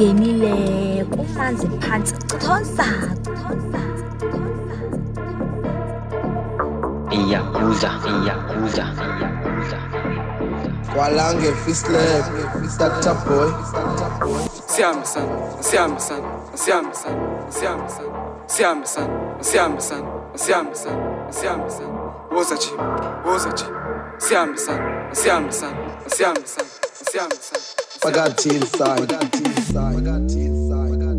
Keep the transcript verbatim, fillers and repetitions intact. ngenile kumanzi phansi chithoza chithoza iyakuza iyakuza kwalange fistleb starter boy siam san siam san siam san siam san siam san siam san siam san siam san wozachi wozachi siam san siam san siam san siam san I got tears, I got tears, I got tears, I got